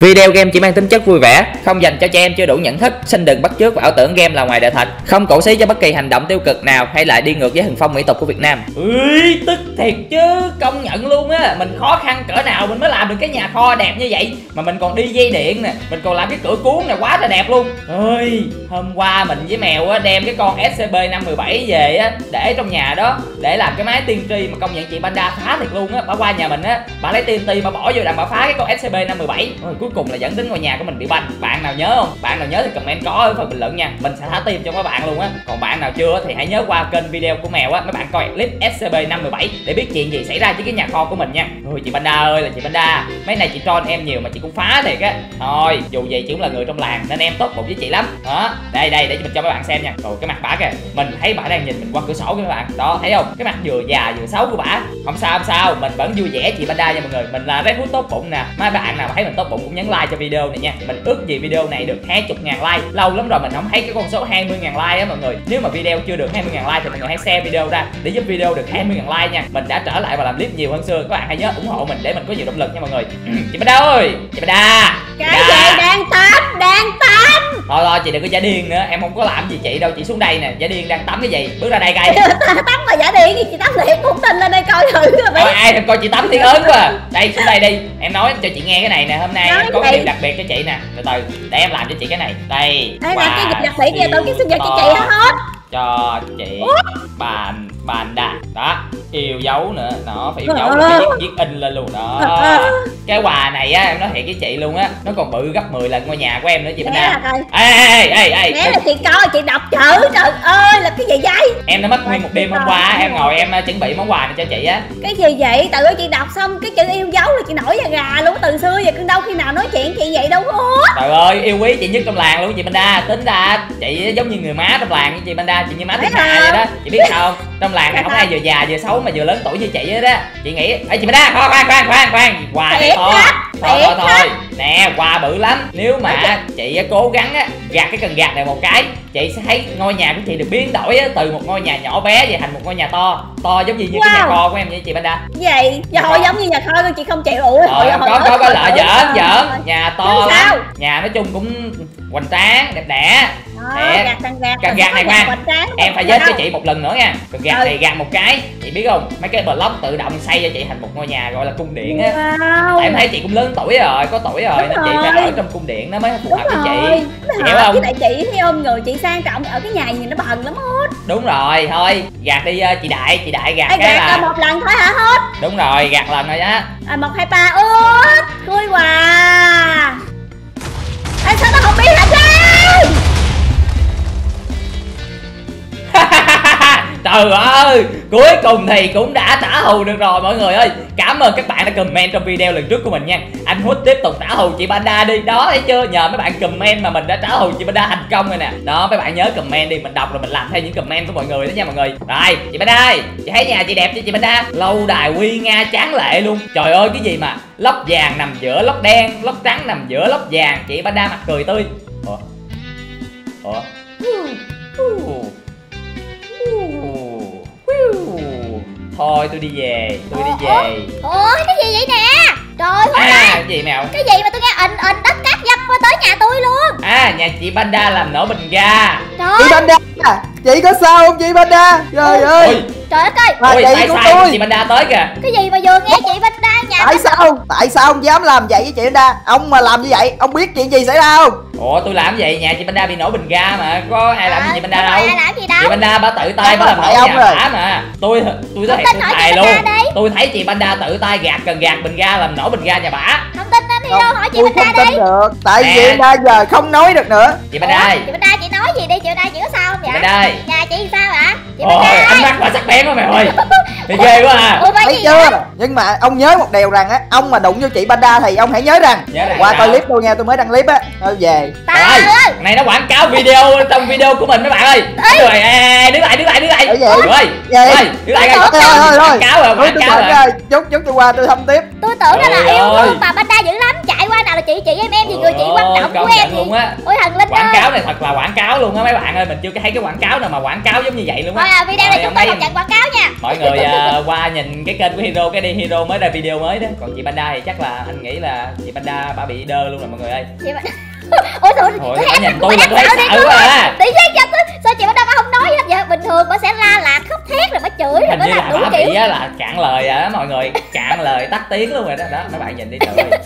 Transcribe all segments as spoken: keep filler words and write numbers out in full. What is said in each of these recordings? Video game chỉ mang tính chất vui vẻ, không dành cho trẻ em chưa đủ nhận thức, xin đừng bắt chước và ảo tưởng game là ngoài đời thật, không cổ xí cho bất kỳ hành động tiêu cực nào hay lại đi ngược với hình phong mỹ tục của Việt Nam. Ui, tức thiệt chứ, công nhận luôn á, mình khó khăn cỡ nào mình mới làm được cái nhà kho đẹp như vậy, mà mình còn đi dây điện nè, mình còn làm cái cửa cuốn này quá là đẹp luôn. Ơi, hôm qua mình với Mèo á đem cái con S C P năm một bảy về á để trong nhà đó để làm cái máy tiên tri, mà công nhận chị Panda phá thiệt luôn á. Bà qua nhà mình á, bà lấy T N T bà bỏ vô đằng bà phá cái con S C P năm một bảy. Cuối cùng là dẫn đến ngôi nhà của mình bị banh. Bạn nào nhớ không? Bạn nào nhớ thì comment có ở phần bình luận nha. Mình sẽ thả tim cho các bạn luôn á. Còn bạn nào chưa thì hãy nhớ qua kênh video của Mèo á, mấy bạn coi clip S C P năm một bảy để biết chuyện gì xảy ra với cái nhà kho của mình nha. Ôi chị Panda ơi là chị Panda, mấy này chị troll em nhiều mà chị cũng phá thiệt á. Thôi, dù gì chị cũng là người trong làng nên em tốt bụng với chị lắm. Đó, đây đây để mình cho các bạn xem nha. Rồi cái mặt bả kìa, mình thấy bả đang nhìn mình qua cửa sổ kìa các bạn. Đó, thấy không? Cái mặt vừa già vừa xấu của bả. Không sao không sao, mình vẫn vui vẻ chị Panda nha mọi người. Mình là Redhood tốt bụng nè. Mấy bạn nào mà thấy mình tốt bụng cũng nhấn like cho video này nha. Mình ước gì video này được hai mươi ngàn like. Lâu lắm rồi mình không thấy cái con số hai mươi ngàn like á mọi người. Nếu mà video chưa được hai mươi ngàn like thì mọi người hãy share video ra để giúp video được hai mươi ngàn like nha. Mình đã trở lại và làm clip nhiều hơn xưa. Các bạn hãy nhớ ủng hộ mình để mình có nhiều động lực nha mọi người. Chị Panda ơi, chị Panda. Cái gì đang tắm, đang tắm. Thôi thôi chị đừng có giả điên nữa, em không có làm gì chị đâu, chị xuống đây nè, giả điên đang tắm cái gì, bước ra đây coi. Tắm mà giả điên thì chị tắm thì em cũng tin lên đây coi thử. Rồi ai thèm coi chị tắm thì ớn quá. Đây xuống đây đi, em nói cho chị nghe cái này nè, hôm nay nói em có cái điều đặc biệt cho chị nè, từ từ để em làm cho chị cái này. Đây. Đây là cái đặc biệt kia, tôi kiếm sinh nhật cho chị hết. Cho chị bàn bàn đà đó, yêu dấu nữa, nó phải yêu dấu viết, viết in lên luôn đó. Cái quà này á em nói thiệt với chị luôn á, nó còn bự gấp mười lần ngôi nhà của em nữa chị Panda. Ê ê ê, nè là chị coi chị đọc chữ, trời ơi là cái gì vậy? Em đã mất nguyên một đêm hôm qua, em ngồi em chuẩn bị món quà này cho chị á. Cái gì vậy? Tự chị đọc xong cái chữ yêu dấu là chị nổi da gà luôn, từ xưa giờ cưng đâu khi nào nói chuyện chị vậy đâu có. Trời ơi, yêu quý chị nhất trong làng luôn chị Panda, tính ra chị giống như người má trong làng với chị Panda, chị như má thiên hạ vậy đó. Chị biết sao không? Trong làng này không ai vừa già vừa xấu mà vừa lớn tuổi như chị hết á. Chị nghĩ ấy chị Panda, khoan khoan khoan khoan khoan, quà này thôi. Thôi thôi thôi. Nè, quà bự lắm. Nếu mà chị cố gắng á gạt cái cần gạt này một cái, chị sẽ thấy ngôi nhà của chị được biến đổi á, từ một ngôi nhà nhỏ bé về thành một ngôi nhà to. To giống như như wow. Cái nhà kho của em vậy chị Panda. Vậy, giờ hồi giống như nhà kho của chị không chịu ủi. Có có có, có lợi giỡn giỡn. Nhà to lắm. Nhà nói chung cũng hoành tráng, đẹp đẽ. Nè, cần gạt này khoan, em phải giới cho chị một lần nữa nha. Cần gạt này gạt một cái, chị biết không? Mấy cái block tự động xây cho chị thành một ngôi nhà gọi là cung điện á. Tại em thấy chị cũng lớn tuổi rồi, có tuổi rồi nên chị phải ở trong cung điện nó mới phù hợp với chị. Chị hiểu không? Với lại chị thấy ôm người chị sang trọng, ở cái nhà nhìn nó bần lắm hết. Đúng rồi, thôi gạt đi chị Đại, chị Đại gạt cái là một lần thôi hả hết? Đúng rồi, gạt lần rồi á. Một hai ba út, khui quà. Em sao tao không biết hả chứ? Trời ơi, cuối cùng thì cũng đã trả thù được rồi mọi người ơi. Cảm ơn các bạn đã comment trong video lần trước của mình nha. Anh Hút tiếp tục trả thù chị Panda đi. Đó thấy chưa, nhờ mấy bạn comment mà mình đã trả thù chị Panda thành công rồi nè. Đó mấy bạn nhớ comment đi, mình đọc rồi mình làm theo những comment của mọi người đó nha mọi người. Rồi chị Panda ơi, chị thấy nhà chị đẹp chứ chị Panda? Lâu đài uy nga tráng lệ luôn. Trời ơi cái gì mà lóc vàng nằm giữa lóc đen, lóc trắng nằm giữa lóc vàng. Chị Panda mặt cười tươi. Ủa? Ủa? Thôi tôi đi về, tôi ủa, đi về. Ủa, ủa cái gì vậy nè? Trời ơi à, cái gì Mèo? Cái gì mà tôi nghe ịnh ịnh đất cát dập qua tới nhà tôi luôn. À nhà chị Panda làm nổ bình ga. Trời chị Panda, chị có sao không chị Panda? Trời ôi, ơi. Ôi. Trời đất ơi. Ôi, ôi, tại sao tôi. Chị Panda tới kìa. Cái gì mà vừa nghe chị Panda nhà. Tại sao? Không? Tại sao ông dám làm vậy với chị Panda? Ông mà làm như vậy, ông biết chuyện gì xảy ra không? Ủa tôi làm vậy, nhà chị Panda bị nổ bình ga mà có ai làm à, gì chị Panda đâu. Ai làm gì đâu. Chị Panda bà tự tay bà làm nổ nhà phá mà. Tôi tôi thấy tôi tài luôn. Tôi thấy chị Panda tự tay gạt cần gạt bình ga làm nổ bình ga nhà bả. Không tin anh Hiêu hỏi chị Panda đi. Được, tại vì Panda giờ không nói được nữa. Chị Panda ơi. Chị Panda chị nói gì đi, chị Panda chị có sao không vậy? Chị Panda ơi. Nhà chị sao hả? Chị Panda ơi. Ánh mắt bà sắc bén quá mày ơi. Thì ghê quá à. Thấy chưa? Nhưng mà ông nhớ một điều rằng á, ông mà đụng vô chị Panda thì ông hãy nhớ rằng qua coi clip tôi nha, tôi mới đăng clip á. Thôi về. Trời ơi, này nó quảng cáo video trong video của mình mấy bạn ơi. Rồi ê, đứng lại, đứng lại, đứng lại. Rồi. Rồi, đứng lại coi. Quảng cáo rồi, quảng cáo rồi. Chút chút tôi qua tôi thăm tiếp. Tôi tưởng nó là yêu thương bà Panda dữ lắm, chạy qua nào là chị chị em em gì người chị quan trọng của em thì... Ôi thằng Linh quảng ơi. Cáo này thật là quảng cáo luôn á mấy bạn ơi, mình chưa thấy cái quảng cáo nào mà quảng cáo giống như vậy luôn á. Thôi à, video này chúng tôi không nhận quảng cáo nha. Mọi người uh, qua nhìn cái kênh của Hero, cái đi Hero mới ra video mới đó. Còn chị Panda thì chắc là anh nghĩ là chị Panda bà bị đơ luôn rồi mọi người ơi. Chị Panda ôi trời ơi, cái nhìn tôi mà tôi thấy sợ quá à. Tự nhiên cho tôi sao chị Panda bà không nói gì hết vậy? Bình thường bà sẽ la lạc khóc thét rồi bà chửi rồi bà làm đủ kiểu. Chị á là cạn lời á mọi người, cạn lời tắt tiếng luôn rồi đó. Đó mấy bạn nhìn đi trời ơi.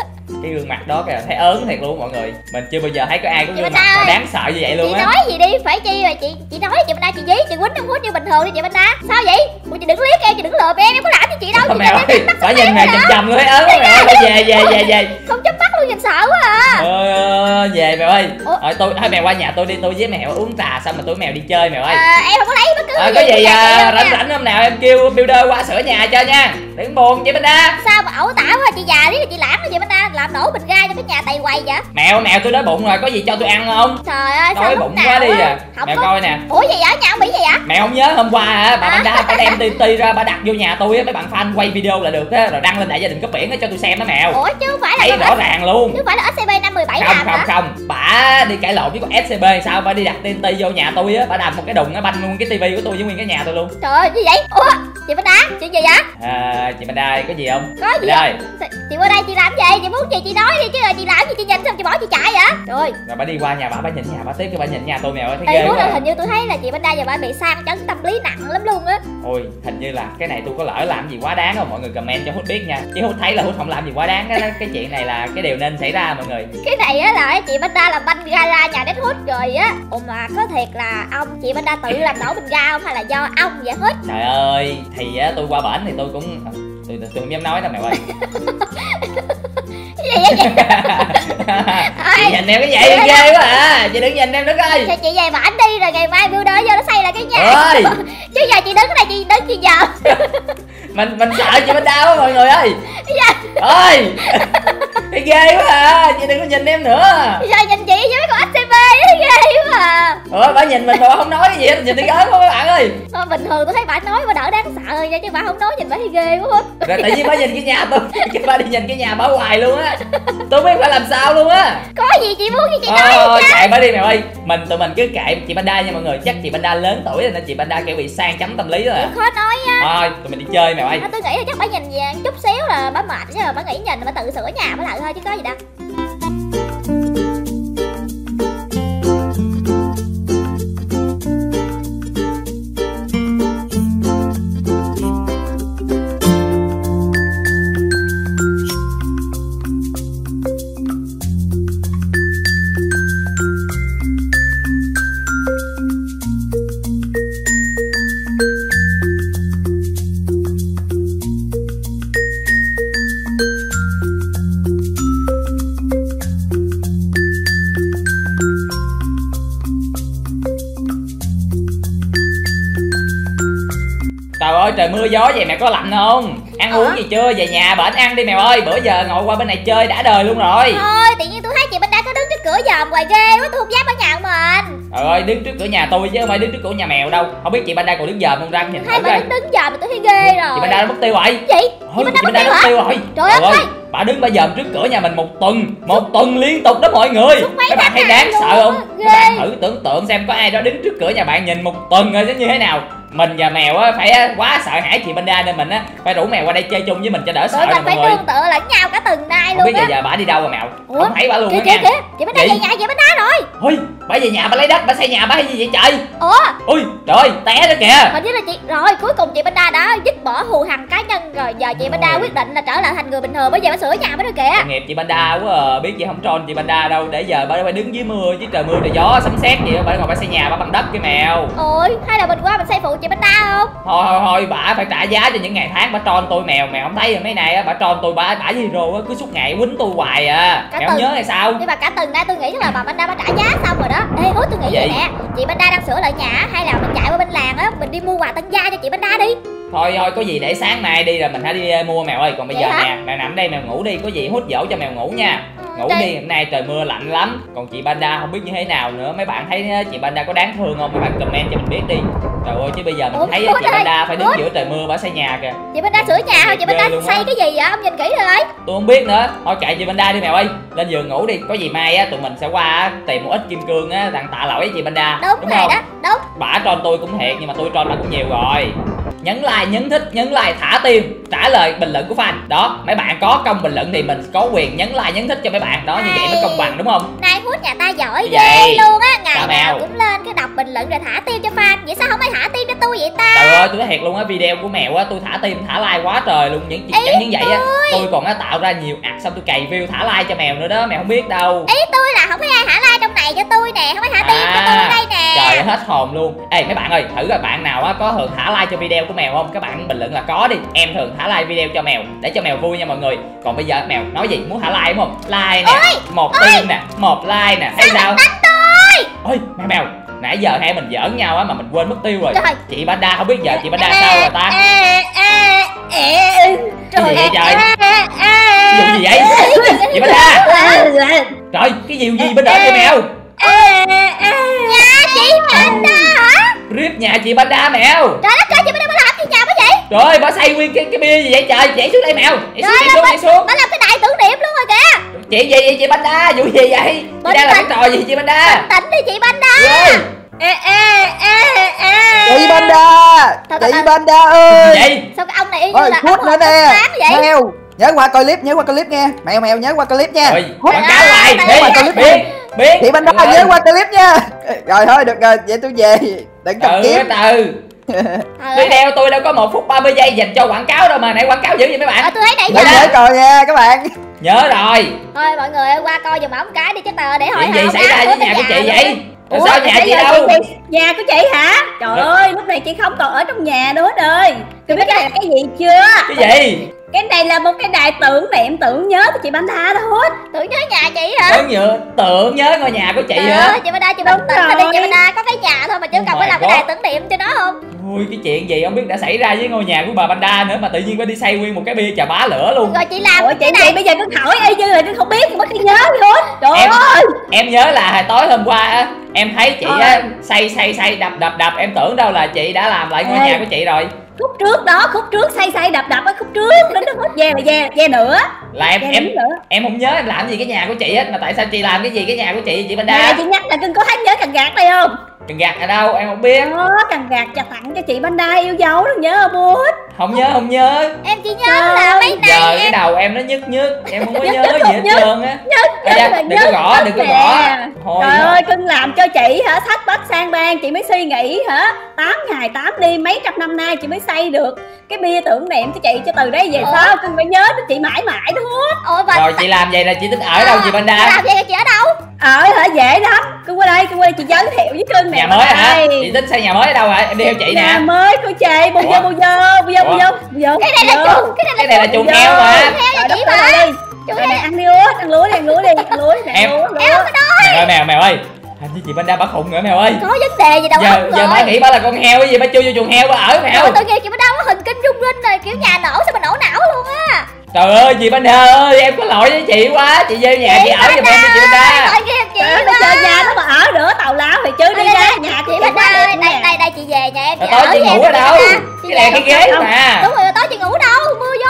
Cái gương mặt đó kìa thấy ớn thiệt luôn mọi người. Mình chưa bao giờ thấy có ai có gương mặt đáng sợ như vậy luôn á. Chị nói gì đi, phải chi mà chị chị nói chị Panda chị dí, chị quýnh không quýnh như bình thường đi chị Panda. Sao vậy? Ủa chị đừng liếc em, chị đừng lượm em, em có làm gì chị đâu. Mẹ ơi, phải nhìn mẹ chầm chầm luôn thấy ớn quá mẹ. Về về về về. Không chấp mắt luôn nhìn sợ quá à. Ờ về mẹ ơi. Thôi tôi thôi mẹ qua nhà tôi đi, tôi với mẹ uống trà xong mà tôi mèo đi chơi mẹ ơi. Em không có lấy bất cứ gì. Có gì rảnh rảnh hôm nào em kêu builder qua sửa nhà cho nha. Đừng buồn chị Panda. Sao mà ẩu tả quá chị già riết chị lãng rồi chị Panda, làm nổ bình ga cho cái nhà tày quầy vậy? Mèo mèo tôi đói bụng rồi, có gì cho tôi ăn không? Trời ơi, đói bụng quá đi à. Mèo coi nè. Ủa gì vậy? Nhà ông bị gì vậy? Mèo không nhớ hôm qua hả? Bà Panda bà đem tê en tê ra bà đặt vô nhà tôi á, mấy bạn fan quay video là được á, rồi đăng lên đại gia đình cấp biển á cho tôi xem đó mèo. Ủa chứ không phải là thấy rõ ràng luôn. Chứ phải là ét xê pê năm một bảy làm hả? Không không, bà đi cãi lộn với con ép xê pê sao bà đi đặt tê en tê vô nhà tôi á, bà đập một cái đùng nó banh luôn cái tivi của tôi với nguyên cái nhà tôi luôn. Trời ơi, gì vậy? Ủa, chị Panda, chuyện gì vậy? À, chị Panda có gì không? Có gì đây. Chị qua đây chị làm gì? Chị muốn gì chị nói đi chứ là chị làm gì chị nhìn xong chị bỏ chị chạy vậy? Rồi. Rồi bà đi qua nhà bà, bà nhìn nhà bà tiếp cho bà nhìn nhà tôi mèo ơi, thấy ghê. Ê, đúng rồi, hình như tôi thấy là chị Panda giờ bà bị sang chấn tâm lý nặng lắm luôn á. Ôi, hình như là cái này tôi có lỡ làm gì quá đáng không mọi người comment cho Hút biết nha. Chứ Hút thấy là Hút không làm gì quá đáng đó. Cái chuyện này là cái điều nên xảy ra mọi người. Cái này á là chị Panda làm banh gala nhà Redhood rồi á. Ồ mà có thiệt là ông chị Panda tự làm nổ bình ga không hay là do ông vậy hết? Trời ơi, thì á tôi qua bển thì tôi cũng tôi tôi không dám nói đâu mẹ ơi. Cái gì vậy? Chị nhìn em cái vậy ghê quá à. Chị đừng nhìn em nữa coi. Chị về bển đi rồi ngày mai builder vô nó xây lại cái nhà. Ôi. Chứ giờ chị đứng cái này chị đứng chị giờ. Mình mình sợ chị Panda quá mọi người ơi. Ôi. Thấy ghê quá à, chị đừng có nhìn em nữa. Sao nhìn chị với mấy con ét xê pê thấy ghê quá à. Ủa bà nhìn mình mà bà không nói cái gì hết, nhìn thấy ớn không các bạn ơi. Thôi bình thường tôi thấy bà nói bà đỡ đáng sợ rồi nha, chứ bà không nói nhìn bà thấy ghê quá. Rồi tự nhiên bà nhìn cái nhà tôi, bà đi nhìn cái nhà bà hoài luôn á. Tôi biết phải làm sao luôn á. Có gì chị muốn thì chị nói. Thôi kệ bà đi mẹ ơi. Mình tụi mình cứ kệ chị Panda nha mọi người, chắc chị Panda lớn tuổi rồi nên chị Panda kiểu bị sang chấm tâm lý rồi. Cũng khó nói á. Thôi tụi mình đi chơi mẹ ơi. Tôi nghĩ là chắc bà nhìn về chút xíu là bà mệt chứ, bà nghĩ nhìn bà tự sửa nhà bà lại thôi chứ có gì đâu. Trời mưa gió vậy mẹ có lạnh không? Ăn uống gì chưa? Về nhà bển ăn đi mèo ơi. Bữa giờ ngồi qua bên này chơi đã đời luôn rồi. Thôi tự nhiên tôi thấy chị Panda cứ đứng trước cửa dòm hoài ghê quá, tôi không dám ở nhà mình. Trời ơi đứng trước cửa nhà tôi chứ không phải đứng trước cửa nhà mèo đâu. Không biết chị Panda còn đứng dòm không ra nhìn thấy. Thấy đứng dòm thì tôi thấy ghê rồi. Chị Panda nó mất tiêu rồi. Chị? Chị Panda mất tiêu rồi. Trời ơi. Bà đứng bà dòm trước cửa nhà mình một tuần một tuần liên tục đó mọi người. Các bạn thấy đáng sợ không? Các bạn thử tưởng tượng xem có ai đó đứng trước cửa nhà bạn nhìn một tuần rồi sẽ như thế nào. Mình và mèo á phải quá sợ hãi chị Panda nên mình á phải rủ mèo qua đây chơi chung với mình cho đỡ sợ mọi người. Phải tương tự lẫn nhau cả từng nay luôn á. Bây giờ giờ bả đi đâu rồi mèo? Không thấy bả luôn á. Kìa kìa chị Panda về nhà chị Panda rồi. Ôi bả về nhà bả lấy đất bả xây nhà bả hay gì vậy trời? Ủa? Ôi trời ơi té đó kìa. Mình biết là chị rồi cuối cùng chị Panda đã dứt bỏ thù hằn cá nhân rồi, giờ chị Panda quyết định là trở lại thành người bình thường, bây giờ bả sửa nhà bả rồi kìa. Nghiệp chị Panda quá, biết gì không tròn chị Panda đâu, để giờ bả phải đứng dưới mưa chứ trời mưa trời gió sấm sét gì đó bả ngồi bả xây nhà bả bằng đất cái mèo. Ôi hay là mình qua mình xây phụ chị Panda không? Thôi thôi thôi bả phải trả giá cho những ngày tháng bả tròn tôi mèo, mèo không thấy rồi mấy này á bả tròn tôi bả bả Hero á cứ suốt ngày quýnh tôi hoài à. Cả mẹ từng, không nhớ hay sao? Nhưng mà cả tuần nay tôi nghĩ chắc là bà Panda bả trả giá xong rồi đó. Ê Hút tôi nghĩ vậy nè, chị Panda đang sửa lại nhà hay là mình chạy qua bên làng á mình đi mua quà tân gia cho chị Panda đi. Thôi thôi có gì để sáng mai đi rồi mình hãy đi mua mèo ơi. Còn bây vậy giờ hả? Nè mèo nằm đây mèo ngủ đi, có gì Hút dỗ cho mèo ngủ nha. Ngủ đi, hôm nay trời mưa lạnh lắm. Còn chị Panda không biết như thế nào nữa. Mấy bạn thấy chị Panda có đáng thương không? Mấy bạn comment cho mình biết đi. Trời ơi, chứ bây giờ mình Ủa, thấy chị Panda phải đứng giữa trời mưa bả xây nhà kìa. Chị Panda sửa nhà hả? Chị Panda xây đó. Cái gì vậy? Ông nhìn kỹ rồi. Tôi không biết nữa. Thôi chạy chị Panda đi Mèo ơi. Lên giường ngủ đi. Có gì mai á tụi mình sẽ qua tìm một ít kim cương á, thằng tạ lỗi với chị Panda. Đúng, đúng rồi không? Đó, đúng. Bả tròn tôi cũng thiệt nhưng mà tôi tròn bả cũng nhiều rồi. Nhấn like, nhấn thích, nhấn like, thả tim, trả lời bình luận của fan. Đó, mấy bạn có công bình luận thì mình có quyền nhấn like, nhấn thích cho mấy bạn. Đó, này, như vậy mới công bằng đúng không? Này Hút nhà ta giỏi ghê luôn á. Ngày nào cũng lên cái đọc bình luận rồi thả tim cho fan. Vậy sao không ai thả tim cho tôi vậy ta? Trời ơi, tôi nói thiệt luôn á, video của Mèo á, tôi thả tim, thả like quá trời luôn. Những chuyện chẳng những vậy á, tôi còn á tạo ra nhiều ạc à, xong tôi cày view thả like cho Mèo nữa đó, Mèo không biết đâu. Ý tôi là không có ai thả like trong này cho tôi nè, không ai thả à, tim cho tôi đây nè. Trời hết hồn luôn. Ê mấy bạn ơi, thử rồi bạn nào á có thường thả like cho video của Mèo không? Các bạn bình luận là có đi. Em thường thả like video cho Mèo để cho Mèo vui nha mọi người. Còn bây giờ Mèo nói gì muốn thả like đúng không? Like nè, ôi, một tim nè, một like nè. Hay sao? Ôi mèo mèo, nãy giờ hai mình giỡn nhau á mà mình quên mất tiêu rồi. Trời. Chị Panda không biết giờ chị Panda sao rồi ta? Cái gì vậy trời? Vụ gì vậy? Chị Panda. Trời, cái gì gì bên đợt vậy Mèo? Nhà chị Panda hả? Rip nhà chị Panda Mèo. Trời đất ơi, chị Panda bà làm gì nhà bà vậy? Trời ơi, bà xây nguyên cái cái bia gì vậy trời? Chạy xuống đây Mèo. Chạy xuống, chạy xuống, chạy xuống. Bà làm cái đại tưởng niệm luôn rồi kìa. Chị gì vậy chị Panda? Vụ gì vậy? Chị đang là cái trò gì chị Panda? Tỉnh đi chị Panda. Yeah. Ê ê ê ê. Chị Panda. Chị Panda ơi. Gì? Sao cái ông này y như là ông hồn bán vậy? Mèo, nhớ qua coi clip, nhớ qua coi clip nghe. Mèo mèo nhớ qua coi clip nha. Quảng cáo lại, nhớ qua coi clip đi. Biết. Chị Panda nhớ qua clip nha. Rồi thôi được rồi, vậy tôi về. Đừng cầm kiếm. Từ. Video tôi đâu có một phút ba mươi giây dành cho quảng cáo đâu mà nãy quảng cáo dữ vậy mấy bạn. Ờ, tôi thấy nãy giờ. Rồi nha các bạn. Nhớ rồi. Thôi mọi người ơi, qua coi giùm ổng cái đi chứ tờ để hỏi gì xảy ra với nhà của chị vậy? Ủa, sao nhà chị đâu? Chị, nhà của chị hả? Trời được. Ơi, lúc này chị không còn ở trong nhà nữa rồi. Chị biết cái này là cái gì chưa? Cái gì? Cái này là một cái đại tưởng niệm tưởng nhớ của chị Panda đó hết. Tưởng nhớ nhà chị hả? Tưởng nhớ, tưởng nhớ ngôi nhà của chị ờ, hả? Chị Panda chị Panda tưởng đi chị Panda có cái nhà thôi mà chứ cần phải làm cái đại tưởng niệm cho nó không? Ui cái chuyện gì không biết đã xảy ra với ngôi nhà của bà Panda nữa mà tự nhiên bà đi xây nguyên một cái bia chà bá lửa luôn. Rồi chị làm. Ủa, cái này bây giờ cứ hỏi y như là không biết mất cái nhớ luôn. Trời em, ơi. Em nhớ là hồi tối hôm qua á em thấy chị thôi. Á xây xây xây đập đập đập em tưởng đâu là chị đã làm lại ngôi ê. Nhà của chị rồi. Khúc trước đó, khúc trước xây xây đập đập ở khúc trước đến khúc về là về về nữa. Là em em nữa. Em không nhớ em làm gì cái nhà của chị hết mà tại sao chị làm cái gì cái nhà của chị chị Panda? Nè chị nhắc là cưng có thấy nhớ cần gạt đây không? Cần gạt ở đâu em không biết. Đó, cần gạt cho tặng cho chị Panda yêu dấu đó nhớ không Bút? Không nhớ không nhớ. Em chỉ nhớ không. Là mấy nay giờ em... cái đầu em nó nhức nhức em không có nhớ gì hết trơn á. Đừng có gõ đừng có gõ. Trời ơi cưng làm cho chị hả sách bách sang bang chị mới suy nghĩ hả tám ngày tám đêm mấy trăm năm nay chị mới xây được cái bia tưởng niệm cho chị cho từ đây về sau cưng phải nhớ chị mãi mãi đó. Ôi bà. Rồi chị làm vậy là chị tính ở đâu chị Panda? Làm vậy là chị ở đâu? Ở hả dễ lắm. Cưng qua đây cưng qua chị giới thiệu với cưng nhà mới hả? Chị tính xây nhà mới ở đâu hả? Em đi theo chị nè. Nhà mới của chị bù vô bù vô bù vô bù vô. Cái này là chuồng cái này là chuồng heo mà. Chị mà. Này, ăn đi út, ăn lúa đi, ăn lúa đi, ăn lúa đi, ăn lúa đi. Em không có đói. Mèo mèo ơi, hình như chị Panda bả khùng nữa Mèo ơi. Có vấn đề gì đâu giờ, giờ bả nghĩ bả là con heo cái gì bả chui vô chuồng heo bả ở Mèo. Trời, tự nhiên chị Panda có hình kinh rung rinh rồi kiểu nhà nổ sao mà nổ não luôn á. Trời ơi chị Panda ơi, em có lỗi với chị quá, chị về nhà chị, chị ở giùm em đi chị Panda. Trời ơi, chơi nhà nó mà ở nữa tào láo thì chứ đi ra nhà chị Panda ơi, đây đây đây chị về nhà em chị ở. Tối chị ngủ ở đâu? Cái này cái ghế mà. Đúng rồi, tối chị ngủ đâu?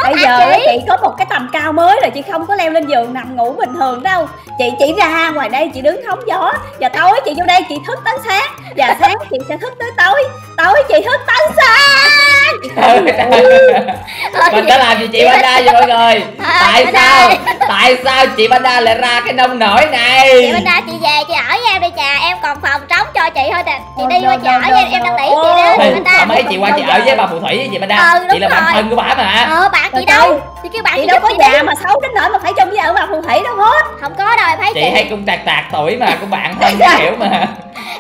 Bây giờ chị. chị có một cái tầm cao mới rồi, chị không có leo lên giường nằm ngủ bình thường đâu. Chị chỉ ra ngoài đây chị đứng hóng gió. Và tối chị vô đây chị thức tới sáng. Và sáng chị sẽ thức tới tối. Tối chị thức tới sáng. Mình đã làm gì chị Panda vậy mọi người? Tại sao? Tại sao chị Panda lại ra cái nông nổi này? Chị Panda chị về chị ở với em đi chà. Em còn phòng trống cho chị thôi nè. Chị đi qua chị ở với em, em đang đẩy chị đi Panda. Mấy chị qua chị ở với bà phù thủy với chị Panda. Chị là bạn thân của bà mà. Ờ bạn chị đâu chị kêu bạn chị đâu có già mà xấu đến nỗi mà phải chung với ở bà phù thủy đâu hết không có rồi thấy chị, chị hay cũng tạc tạc tuổi mà cũng bạn thân cái kiểu mà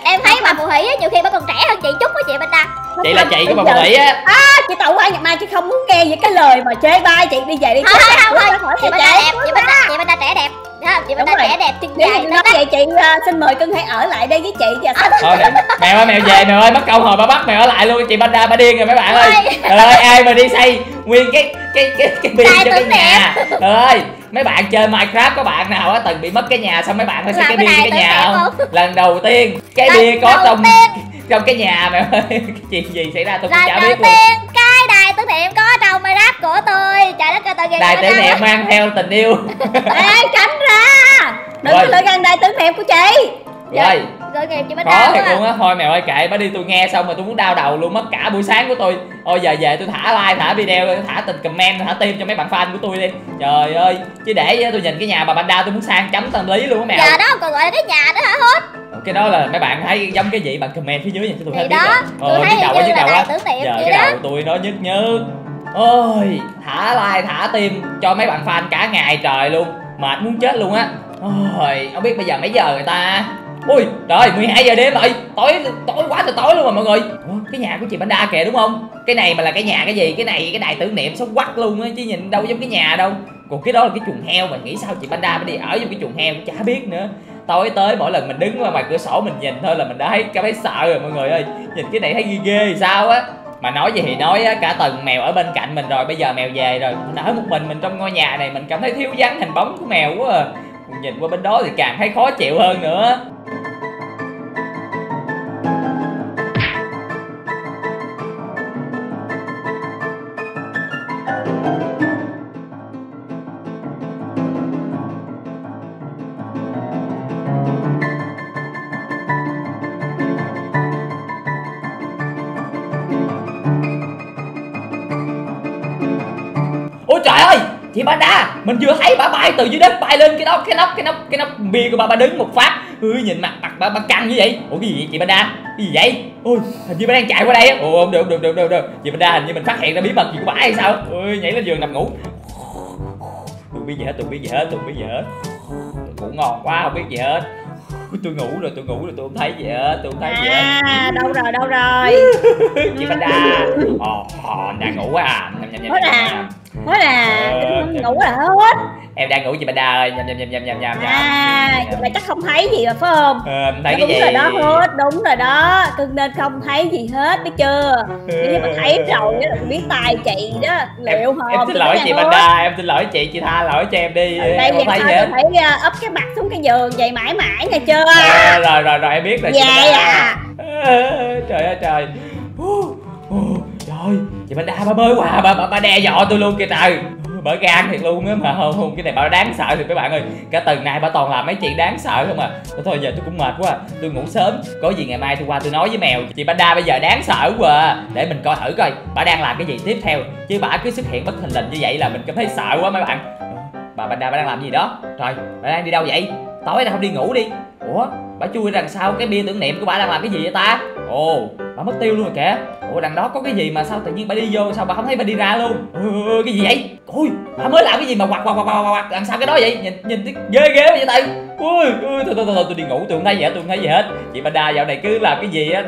em thấy bà phù thủy á nhiều khi bà còn trẻ hơn chị chút á chị Panda. Chị là chị của bà phù thủy á. À, chị tậu qua ngày mai chị không muốn nghe những cái lời mà chê bai chị đi về đi không không không chị Panda đẹp chị Panda chị Panda trẻ đẹp không chị Panda trẻ đẹp chân dài nói vậy chị xin mời cưng hãy ở lại đây với chị và thôi Mèo ơi Mèo về Mèo ơi mất câu hồi bà bắt Mèo ở lại luôn chị Panda bà điên rồi mấy bạn ơi. Trời ơi ai mà đi xây nguyên cái cái cái cái bia cho cái nhà. Trời ơi mấy bạn chơi Minecraft có bạn nào á từng bị mất cái nhà xong mấy bạn phải xây cái bia cái nhà không? Không, lần đầu tiên cái lần bia có trong tiên. Trong cái nhà mày ơi, cái chuyện gì xảy ra tôi cũng chả biết luôn. Cái đài tưởng niệm có trong Minecraft của tôi, trời đất ơi tôi ghen. Đài tưởng niệm mang theo tình yêu. Ê tránh ra, đừng có lựa gần đài tưởng niệm của chị. Rồi có thiệt luôn á, thôi mèo ơi kệ bà đi, tôi nghe xong mà tôi muốn đau đầu luôn, mất cả buổi sáng của tôi. Ôi giờ về tôi thả like, thả video, thả tình comment, thả tim cho mấy bạn fan của tôi đi. Trời ơi, chứ để tôi nhìn cái nhà bà Panda tôi muốn sang chấm tâm lý luôn á mèo. Giờ đó còn gọi là cái nhà đó hả hết? Cái đó là mấy bạn thấy giống cái gì bạn comment phía dưới nha, tôi thấy biết rồi. Tôi thấy đầu cái đầu á. Giờ cái đầu tôi nó nhức nhức. Ôi, thả like, thả tim cho mấy bạn fan cả ngày trời luôn, mệt muốn chết luôn á. Ôi, không biết bây giờ mấy giờ người ta. Ui trời, mười hai giờ đêm rồi, tối tối quá trời tối luôn rồi mọi người. Ủa, cái nhà của chị Panda kìa đúng không? Cái này mà là cái nhà cái gì? Cái này cái đài tưởng niệm xấu quắc luôn á, chứ nhìn đâu giống cái nhà đâu. Còn cái đó là cái chuồng heo, mà nghĩ sao chị Panda mới đi ở trong cái chuồng heo cũng chả biết nữa. Tối tới mỗi lần mình đứng ra ngoài cửa sổ mình nhìn thôi là mình đã thấy cảm thấy sợ rồi mọi người ơi. Nhìn cái này thấy ghê ghê sao á. Mà nói gì thì nói á, cả tuần mèo ở bên cạnh mình rồi, bây giờ mèo về rồi, mình ở một mình mình trong ngôi nhà này mình cảm thấy thiếu vắng hình bóng của mèo quá à. Nhìn qua bên đó thì càng thấy khó chịu hơn nữa. Chị Panda, mình vừa thấy bà bay từ dưới đất bay lên cái nóc cái nóc cái nóc cái nóc bia của bà bà đứng một phát. Ui nhìn mặt mặt bà bà căng như vậy. Ủa cái gì vậy chị Panda? Cái gì vậy? Ôi, hình như bà đang chạy qua đây á. Ồ không được không được không được không được. Chị Panda hình như mình phát hiện ra bí mật gì của bà hay sao? Ui nhảy lên giường nằm ngủ. Tôi biết gì hết, tôi biết gì hết, tôi biết gì hết. Tôi ngủ ngon quá không biết gì hết. Tôi ngủ rồi, tôi ngủ rồi, tôi không thấy gì hết, tôi không thấy gì hết. À, đâu rồi, đâu rồi? Chị Panda. Ồ, đang ngủ quá à. Nói là em ngủ là hết. Em đang ngủ chị Panda ơi, nhầm nhầm nhầm nhầm nhầm nhầm. À, mà chắc không thấy gì rồi phải không? Ờ, thấy cái gì? Đúng rồi đó hết, đúng rồi đó, cưng nên không thấy gì hết biết chưa? Nhưng mà thấy rồi đó là biết tay chị đó, liệu không? Em xin lỗi chị Panda, em xin lỗi chị, chị tha lỗi cho em đi. Đây em thấy vậy. Thấy úp cái mặt xuống cái giường vậy mãi mãi nghe chưa? Rồi rồi rồi em biết rồi. Dạ à. Trời ơi trời. Trời, chị Panda bà mới qua bà, bà, bà đe dọa tôi luôn kìa trời. Bà gan thiệt luôn á mà không, không, cái này bà đáng sợ thì các bạn ơi. Cả tuần này bà toàn làm mấy chuyện đáng sợ không à. Thôi giờ tôi cũng mệt quá, tôi ngủ sớm. Có gì ngày mai tôi qua tôi nói với mèo chị Panda bây giờ đáng sợ quá. Để mình coi thử coi bà đang làm cái gì tiếp theo. Chứ bà cứ xuất hiện bất thình lình như vậy là mình cảm thấy sợ quá mấy bạn. Bà Panda bà đang làm gì đó? Trời, bà đang đi đâu vậy? Tối nay không đi ngủ đi. Ủa, bà chui đằng sau cái bia tưởng niệm của bà đang làm cái gì vậy ta? Ồ, bà mất tiêu luôn rồi kìa. Ủa đằng đó có cái gì mà sao tự nhiên bà đi vô sao bà không thấy bà đi ra luôn? Ừ, cái gì vậy? Ôi, bà mới làm cái gì mà quạt quạt quạt quạt quạt làm sao cái đó vậy? Nhìn nhìn thấy ghê ghê vậy tay. Ui, ui, thôi thôi thôi tôi đi ngủ, tôi không thấy gì hết, tôi không thấy gì hết. Chị Panda dạo này cứ làm cái gì á.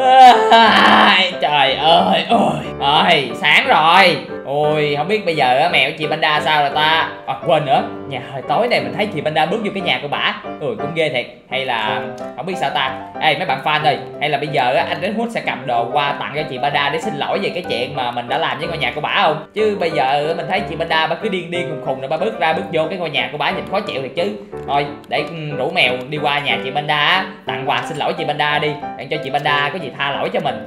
À, trời ơi, ôi, ôi, sáng rồi. Ôi, không biết bây giờ á mèo chị Panda sao rồi ta. À, quên nữa, nhà hồi tối này mình thấy chị Panda bước vô cái nhà của bả. Ừ, cũng ghê thiệt. Hay là không biết sao ta. Ê, mấy bạn fan ơi, hay là bây giờ á anh Redhood sẽ cầm đồ qua tặng cho chị Panda để xin lỗi về cái chuyện mà mình đã làm với ngôi nhà của bả không? Chứ bây giờ mình thấy chị Panda bả cứ điên điên khùng khùng rồi bả bước ra bước vô cái ngôi nhà của bả nhìn khó chịu thiệt chứ. Thôi, để rủ mèo đi qua nhà chị Panda tặng quà xin lỗi chị Panda đi, để cho chị Panda có gì tha lỗi cho mình.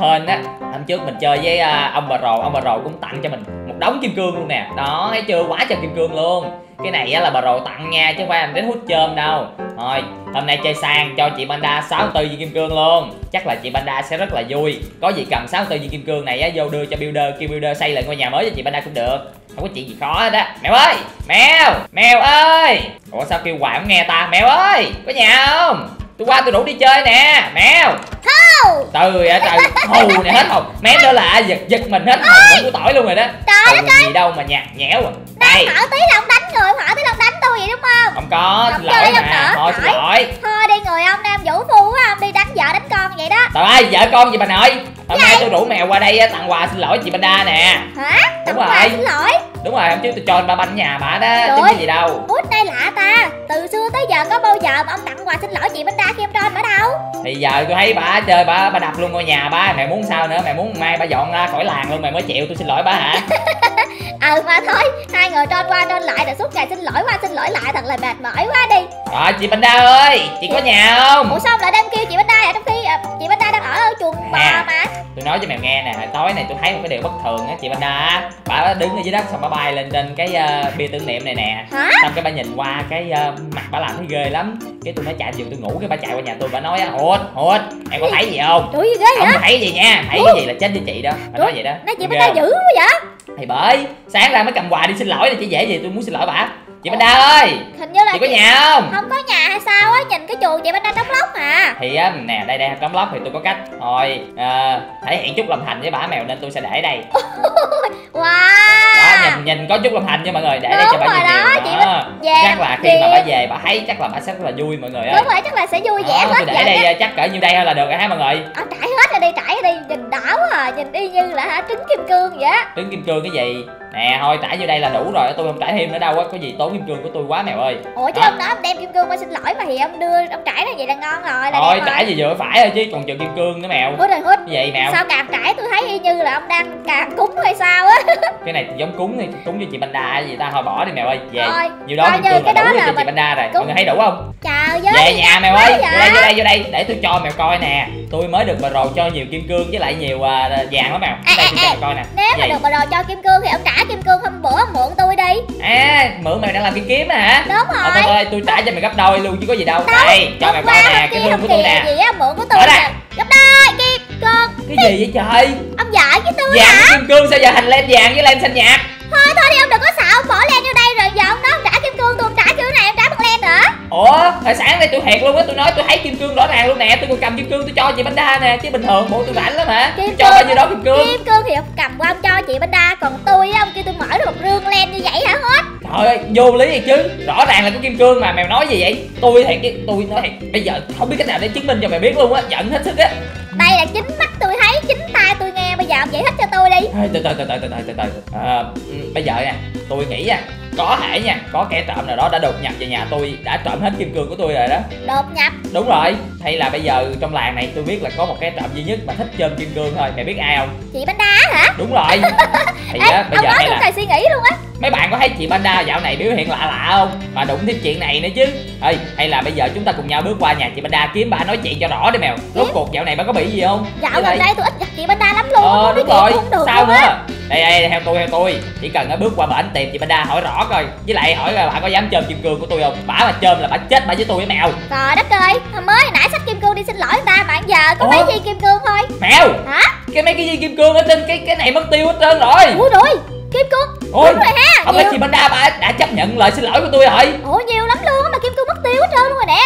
Hên á, hôm trước mình chơi với ông bà rồ, ông bà rồ cũng tặng cho mình một đống kim cương luôn nè. Đó, thấy chưa, quá trời kim cương luôn. Cái này á là bà rồ tặng nha, chứ không phải anh đến hút chơm đâu. Thôi, hôm nay chơi sang cho chị Panda sáu mươi tư viên kim cương luôn. Chắc là chị Panda sẽ rất là vui. Có gì cầm sáu mươi tư viên kim cương này á, vô đưa cho builder, kêu builder xây lại ngôi nhà mới cho chị Panda cũng được. Không có chuyện gì khó hết á. Mèo ơi, mèo, mèo ơi. Ủa sao kêu hoài không nghe ta, mèo ơi, có nhà không? Tôi qua tôi đủ đi chơi nè, mèo. Thâu. Trời ơi trời, thù này hết hồn. Mém đó là giật giật mình hết hồn của tỏi luôn rồi đó. Trời ơi gì đâu mà nhạt nhẽo à. Đang hỏi tí là ông đánh người, hỏi tí là ông đánh tôi vậy đúng không? Không có, xin lỗi mà, thôi xin lỗi. Thôi đi người ông Nam Vũ Phu á, ông đi đánh vợ đánh con vậy đó. Trời ơi, vợ con gì bà nội. Hôm nay tôi rủ mèo qua đây tặng quà xin lỗi chị Panda nè. Hả? Đúng rồi. Xin lỗi. Đúng rồi, hôm trước tôi cho ba banh nhà bà đó, chứ gì đâu. Út đây lạ ta, từ xưa tới giờ có bao giờ giờ mà ông tặng quà xin lỗi chị Bích Đa khi em cho anh ở đâu? Thì giờ tôi thấy bà chơi bà bà đập luôn ngôi nhà ba. Mày muốn sao nữa? Mày muốn mai bà dọn ra khỏi làng luôn mày mới chịu? Tôi xin lỗi bà hả? Ừ mà thôi, hai người trôi qua trôi lại rồi suốt ngày xin lỗi qua xin lỗi lại, thật là mệt mỏi quá đi. À, chị Panda ơi, chị có nhà không? Ủa sao lại đem kêu chị Panda ở trong khi à, chị Panda đang ở ở chuồng à, bò mà. Tôi nói cho mày nghe nè, hồi tối này tôi thấy một cái điều bất thường á chị Panda. Bà đã đứng ở dưới đất xong bà bay lên trên cái uh, bia tưởng niệm này nè. Hả? Xong cái bà nhìn qua cái uh, mặt bà làm thấy ghê lắm. Cái tôi nói chạy giường tôi ngủ cái bà chạy qua nhà tôi bà nói á, Hụt, Hụt, em có thấy gì không? Trời ơi ghê vậy? Không thấy gì nha, thấy cái gì là chết với chị đó. Bà nói vậy đó. Nói chị Panda dữ quá vậy? Thì bởi sáng ra mới cầm quà đi xin lỗi là chị dễ gì tôi muốn xin lỗi bà. Chị Panda ơi, hình như là chị có chị... nhà không? Không có nhà hay sao á, nhìn cái chuồng chị Panda đóng lóc mà. Thì á nè, đây đây đóng lóc thì tôi có cách thôi, à, thể hiện chút lòng thành với bả Mèo nên tôi sẽ để đây. Wow, đó, nhìn nhìn có chút lòng thành nha mọi người, để đúng đây cho bả nhìn đó, điều đó. Về, chắc là khi về mà bả về bả thấy chắc là bả sẽ rất là vui mọi người ơi. Đúng rồi, chắc là sẽ vui vẻ à, hết. Tôi để đây á. Chắc cỡ nhiêu đây thôi là được rồi ha mọi người. Ờ, trải hết rồi đi, trải đi, nhìn đảo à, nhìn y như là hả trứng kim cương vậy á. Trứng kim cương cái gì? Nè thôi trải vô đây là đủ rồi, tôi không trải thêm nữa đâu á, có gì tốn kim cương của tôi quá Mèo ơi. Ủa chứ à, ông đó ông đem kim cương qua xin lỗi mà thì ông đưa ông trải ra vậy là ngon rồi là. Thôi trải gì vừa phải thôi chứ còn chừng kim cương nữa Mèo. Hút rồi hút. Vậy Mèo. Sao càng trải tôi thấy y như là ông đang càng cúng hay sao á. Cái này giống cúng thì cúng cho chị Panda gì ta, thôi bỏ đi Mèo ơi. Về. Thôi, nhiều đó kim cương cái là đó đủ là cho mình... chị Panda rồi. Cúng... Mọi người thấy đủ không? Trời ơi. Về nhà Mèo ơi. Vô đây vô đây vô đây để tôi cho Mèo coi nè. Tôi mới được bà rồ cho nhiều kim cương với lại nhiều vàng lắm Mèo. Đây tôi cho coi nè. Nếu mà được bà rồ cho kim cương thì ông trả kim cương hôm bữa mượn tôi đi. À, mượn mày đang làm kim kiếm hả? Đúng rồi. Thôi, thôi tôi trả cho mày gấp đôi luôn chứ có gì đâu. Đây, cho mày coi nè, kim cương của tôi nè. Gì á, mượn của tôi nè. Gấp đôi kim cương. Cái gì vậy trời? Ông giỡn với tôi hả? Kim cương sao giờ thành len vàng với len xanh nhạt? Thôi thôi đi ông đừng có sợ, ông bỏ len vô đây rồi giờ ông đó ông trả kim cương, tôi không trả kiểu này, em trả bằng len nữa. Ủa, hồi sáng nay tôi thiệt luôn á, tôi nói tôi thấy kim cương rõ ràng luôn nè, tôi còn cầm kim cương tôi cho chị Panda nè, chứ bình thường bộ tôi rảnh lắm hả? Kim cho bao nhiêu đó kim cương. Kim cương thì ông cầm qua ông cho chị Panda, còn tôi á ông kia tôi mở được một rương len như vậy hả hết? Trời ơi, vô lý vậy chứ, rõ ràng là có kim cương mà Mèo nói gì vậy? Tôi thiệt chứ, tôi nói thiệt, bây giờ không biết cách nào để chứng minh cho mày biết luôn á, giận hết sức á. Đây là chính mắt tôi thấy, chính tai tôi nghe, bây giờ ông giải thích cho tôi đi. Thôi từ từ từ từ từ từ từ. À, bây giờ nè, tôi nghĩ nha, có thể nha, có kẻ trộm nào đó đã đột nhập về nhà tôi, đã trộm hết kim cương của tôi rồi đó. Đột nhập? Đúng rồi. Hay là bây giờ trong làng này tôi biết là có một kẻ trộm duy nhất mà thích trộm kim cương thôi. Mày biết ai không? Chị Panda hả? Đúng rồi. Thì ê, á, bây giờ hay là suy nghĩ luôn á. Mấy bạn có thấy chị Panda dạo này biểu hiện lạ lạ không? Mà đụng thêm chuyện này nữa chứ. Ê, hay là bây giờ chúng ta cùng nhau bước qua nhà chị Panda kiếm bà nói chuyện cho rõ đi Mèo. Rốt cuộc dạo này bà có bị gì không? Dạo gần đây đây tôi ít gặp chị Panda lắm luôn. Ờ, đúng rồi. Sao nữa? Đây đây theo tôi theo tôi. Chỉ cần nó bước qua bển tìm chị Panda hỏi rõ coi. Với lại hỏi là bà có dám chôm kim cương của tôi không? Bả mà chôm là bả chết bả với tôi với Mèo. Trời đất ơi, mới nãy xách kim cương đi xin lỗi người ta mà giờ có mấy viên kim cương thôi. Mèo. Hả? Cái mấy cái viên kim cương ở trên cái cái này mất tiêu hết trơn rồi. Ủa rồi. Kim cương. Ôi, đúng rồi ha. Không phải chị Panda bà đã chấp nhận lời xin lỗi của tôi rồi. Ủa nhiều lắm luôn mà kim cương mất tiêu hết trơn luôn rồi nè.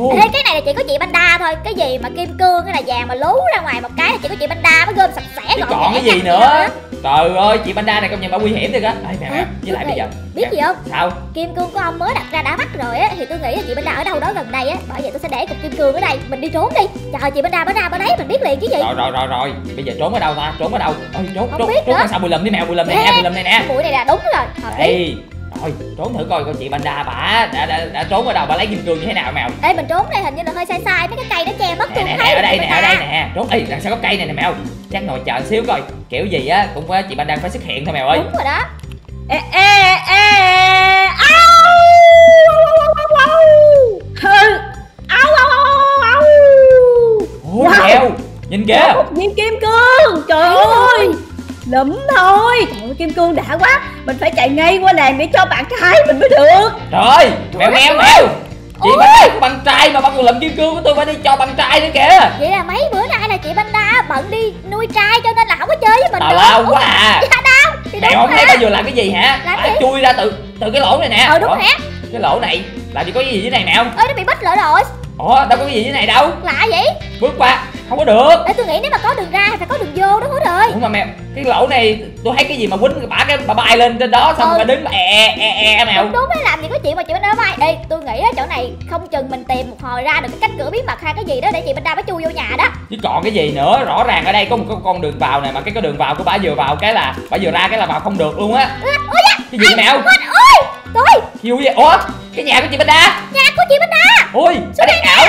Ồ. Ê, cái này là chỉ có chị Panda thôi. Cái gì mà kim cương cái là vàng mà lú ra ngoài một cái là chỉ có chị Panda mới gom sạch sẽ rồi. Còn cái gì nữa? Trời ơi, chị Panda này công nhận bà nguy hiểm thiệt á. Đây nè, với lại bây giờ biết gì không? Sao? Kim cương của ông mới đặt ra đã bắt rồi á, thì tôi nghĩ là chị Panda ở đâu đó gần đây á, bởi vậy tôi sẽ để cục kim cương ở đây, mình đi trốn đi. Chờ chị Panda bả ra bả đấy mình biết liền chứ gì. Rồi rồi rồi rồi, bây giờ trốn ở đâu ta? Trốn ở đâu? Ôi trốn trốn trốn sao bụi lùm đi Mèo, bụi lùm này nè, bụi lùm này nè. Bụi này là đúng rồi. Đây. Rồi, trốn thử coi coi chị Panda bả đã, đã đã trốn ở đâu, bả lấy kim cương như thế nào Mèo. Ê mình trốn đây hình như là hơi sai sai, mấy cái cây nó che mất tôi thấy. Ở đây nè, ở đây nè. Trốn đi, đằng sau gốc cây này nè Mèo. Chắc ngồi chờ xíu coi, kiểu gì á cũng có chị Panda phải xuất hiện thôi Mèo ơi. Đúng rồi đó. Ê ê ê. Ôi Mèo, nhìn kìa. Nhìn kim cương. Trời ơi. Lụm thôi. Trời ơi, kim cương đã quá. Mình phải chạy ngay qua làng để cho bạn trai mình mới được. Trời, Mèo Mèo Mèo. Chị Panda có bạn trai mà bắt người lụm kim cương của tôi phải đi cho bạn trai nữa kìa. Vậy là mấy bữa nay là chị Panda bận đi nuôi trai cho nên là không có chơi với mình được. Tào lao quá à. Dạ đâu. Mèo không thấy bao giờ làm cái gì hả? Bà chui ra từ từ cái lỗ này nè. Ờ đúng hả? Cái lỗ này là chỉ có cái gì dưới này Mèo? Ơi nó bị bít lỗ rồi. Ủa đâu có cái gì dưới này đâu. Lạ vậy? Bước qua không có được. Ê, tôi nghĩ nếu mà có đường ra thì phải có đường vô đó hết rồi. Đúng mà Mèo, cái lỗ này tôi thấy cái gì mà quýnh bả cái bà bay lên trên đó xong bà ừ. đứng mà e e e Mèo. Đúng, đúng đấy, làm gì có chuyện mà chị Panda bay. Ê tôi nghĩ á chỗ này không chừng mình tìm một hồi ra được cái cánh cửa bí mật hay cái gì đó để chị Panda mới chui vô nhà đó. Chứ còn cái gì nữa, rõ ràng ở đây có một cái con đường vào này mà cái cái đường vào của bà vừa vào cái là bà vừa ra cái là bà không được luôn á. Ừ, cái gì Mèo? Ôi, tôi. Kêu gì? Ủa, cái nhà của chị Panda. Nhà của chị Panda. Ôi,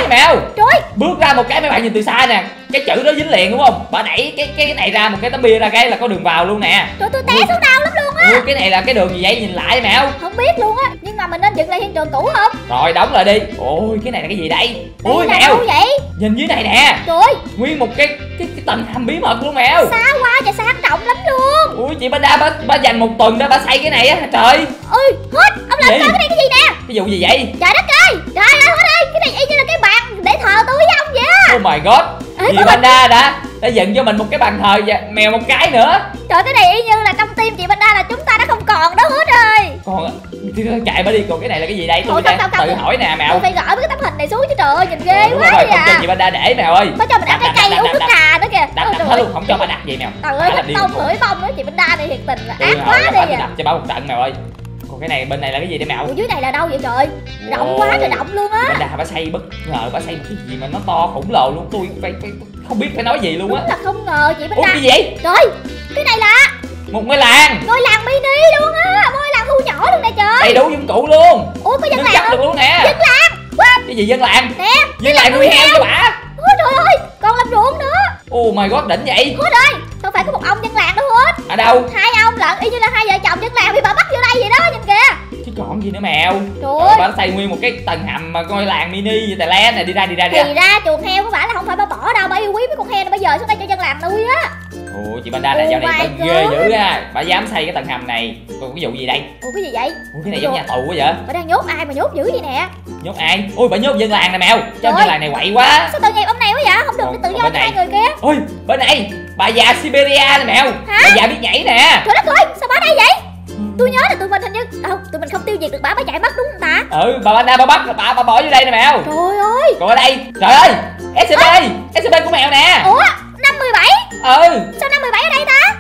Mèo. Trời. Bước ra một cái mấy bạn nhìn từ xa nè, cái chữ đó dính liền đúng không? Bà đẩy cái cái cái này ra một cái tấm bia ra cái là có đường vào luôn nè. Trời, tôi té xuống đau lắm luôn á. Cái này là cái đường gì vậy? Nhìn lại Mèo. Không biết luôn á, nhưng mà mình nên dựng lại hiện trường cũ không? Rồi đóng lại đi. Ôi cái này là cái gì đây? Ôi Mèo. Vậy? Nhìn dưới này nè. Trời. Nguyên một cái cái cái tầng hầm bí mật luôn Mèo. Xa quá và sang trọng lắm luôn. Ui chị Panda bà, bà dành một tuần đó bà xây cái này á trời. Ôi hết, ông làm sao cái này cái gì nè? Cái vụ gì vậy? Trời đất ơi. Trời ơi hết đi, cái này y như là cái bàn để thờ tôi với ông vậy á. Oh my god. Chị Panda đã đã dựng cho mình một cái bàn thờ và Mèo một cái nữa. Trời cái này y như là trong tim chị Panda là chúng ta đã không còn đó hết rồi. Còn chạy bà đi, còn cái này là cái gì đây? Tôi đang tự hỏi nè Mèo. Tôi phải gỡ cái tấm hình này xuống chứ trời ơi nhìn ghê quá vậy. Không cho chị Panda để Mèo ơi. Có cho mình ăn cái cây uống nước trà nữa kìa. Đập hết luôn, không cho bà đặt gì Mèo. Trời ơi bắt tông lưỡi bông đó chị Panda này thiệt tình là ác quá đi vậy. Đập cho bà một trận Mèo ơi. Còn cái này bên này là cái gì đây Mèo? Ủa dưới này là đâu vậy trời? Rộng quá trời rộng luôn á. Panda bà xây bất ngờ, bà xây một cái gì mà nó to khổng lồ luôn, tôi phải không biết phải nói gì luôn á. Là không ngờ chị Panda. Ủa cái gì vậy? Trời, cái này là một ngôi làng. Ngôi làng mini luôn á, ngôi làng thu nhỏ luôn nè trời. Đầy đủ dụng cụ luôn. Ủa có dân làng được luôn nè. Dân làng. Cái gì dân làng? Nè, dân làng nuôi heo cho bả. Ôi trời ơi, còn làm ruộng nữa. Oh my god đỉnh vậy. Ôi trời, không phải có một ông dân làng đâu hết. Ở đâu? Hai ông lận, y như là hai vợ chồng dân làng bị bà bắt vô đây vậy đó, nhìn kìa. Chứ còn gì nữa Mèo. Trời, bà xây nguyên một cái tầng hầm mà ngôi làng mini vậy tài lé nè, đi ra đi ra đi. Thì ra chuồng heo của bà là không phải bà bỏ đâu, bà yêu quý mấy con heo bây giờ xuống đây cho dân làng nuôi á. Ủa chị Panda là dạo này bà ghê dữ ha, bà dám xây cái tầng hầm này. Còn cái vụ gì đây? Ủa cái gì vậy? Ủa cái này giống nhà tù quá vậy? Bà đang nhốt ai mà nhốt dữ vậy nè? Nhốt ai? Ôi bà nhốt dân làng nè Mèo. Cho dân làng này quậy quá. Sao tội nghiệp ông này quá vậy? Không được cái tự do cho hai người kia. Ôi bên này bà già Siberia nè Mèo. Bà già biết nhảy nè. Trời đất ơi sao bà đây vậy? Tôi nhớ là tụi mình hình như không, tụi mình không tiêu diệt được bà, bà chạy mất đúng không ta? Ừ bà Panda bà bắt bà bà bỏ vô đây nè Mèo. Trời ơi. Còn ở đây trời ơi scb scb của Mèo nè. Ủa năm mười bảy. Ừ sao năm mười bảy ở đây ta?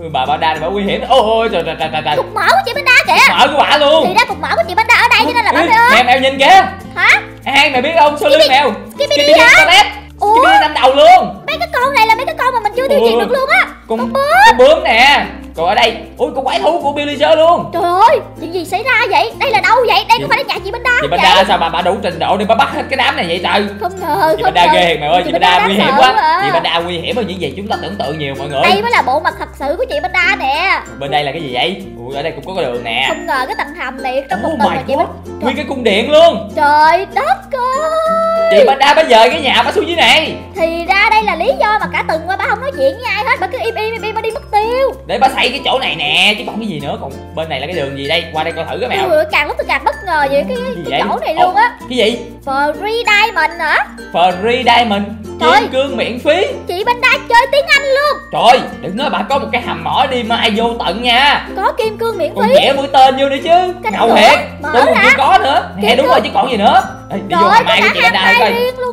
Ừ, bà Panda này bà nguy hiểm. Ôi ôi trời trời trời trời, cục mỡ của chị Panda kìa. Cục mỡ của bà luôn. Thì ra cục mỡ của chị Panda ở đây cho nên là bà mới ơi. Mèo Mèo nhìn kìa. Hả? Ai mày biết không? Số lưng Mèo. Skibidi hả? Ủa năm đầu luôn. Mấy cái con này là mấy cái con mà mình chưa tiêu diệt được luôn á. Con bướm. Con bướm nè. Còn ở đây ôi con quái thú của Billy Joe luôn. Trời ơi chuyện gì xảy ra vậy? Đây là đâu vậy? Đây có phải là nhà chị Panda không? Chị Panda sao bà bà đủ trình độ để bà bắt hết cái đám này vậy trời? Không ngờ. Chị Panda ghê mày ơi, chị Panda nguy hiểm quá. Chị Panda nguy hiểm hơn những gì chúng ta tưởng tượng nhiều mọi người. Đây mới là bộ mặt thật sự của chị Panda nè. Bên đây là cái gì vậy? Ủa ở đây cũng có cái đường nè. Không ngờ cái tầng hầm này trong một tầng là chị Panda nguyên cái cung điện luôn. Trời đất ơi. Chị Panda bây giờ cái nhà bà xuống dưới này. Thì ra đây là lý do mà cả tuần qua bà không nói chuyện với ai hết, bà cứ im im im bà đi mất tiêu. Để bà cái chỗ này nè chứ còn cái gì nữa. Còn bên này là cái đường gì đây? Qua đây coi thử cái Mèo. Ừ, càng lúc tôi càng bất ngờ vậy cái, cái, cái chỗ này. Ồ, luôn á. Cái gì? Free Diamond hả? Free Diamond. Trời, cương miễn phí. Chị Panda chơi tiếng Anh luôn. Trời, đừng nói bà có một cái hầm mỏ đi mai vô tận nha. Có kim cương miễn phí. Còn vẽ mũi tên vô nữa chứ. Ngầu thiệt. Tôi còn chưa có nữa. Nè đúng rồi chứ còn gì nữa. Ê, đi vô hầm mai của chị Panda coi.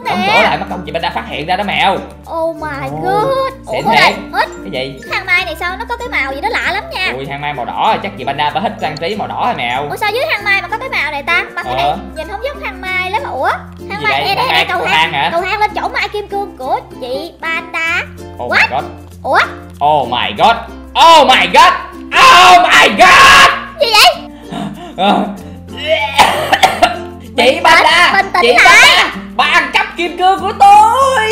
Không gỡ lại mất công chị Panda phát hiện ra đó Mèo. Oh my god. Ủa hết. Cái gì? Hang mai này sao nó có cái màu gì đó lạ lắm nha. Ui hang mai màu đỏ chắc chị Panda bà thích trang trí màu đỏ hả Mèo? Ủa sao dưới hang mai mà có cái màu này ta? Mà cái này nhìn không giống hang mai lắm. Ủa hang mai đây đây cầu hang hả? Cầu hang lên chỗ mai kim cương của chị Panda. Oh my god. Ủa? Oh my god. Oh my god. Oh my god. Gì vậy? Chị Panda. Chị Panda. Bà ăn cắp kim cương của tôi.